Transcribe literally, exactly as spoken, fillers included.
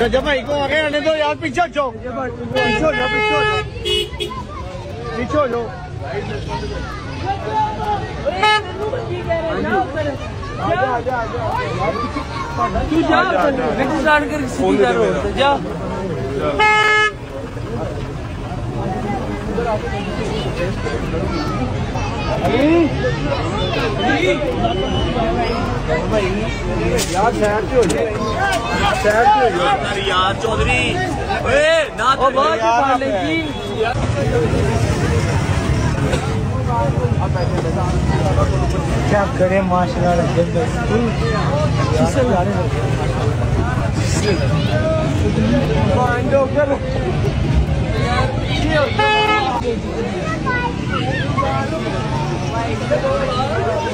गजब भाई को आगे आने दो यार, पीछे जाओ पीछे जाओ तू जा कर सीधा रोड पे जा। यार शहर क्यों शहर क्यों यार चौधरी ना क्या करे मार्शल आर्ट कर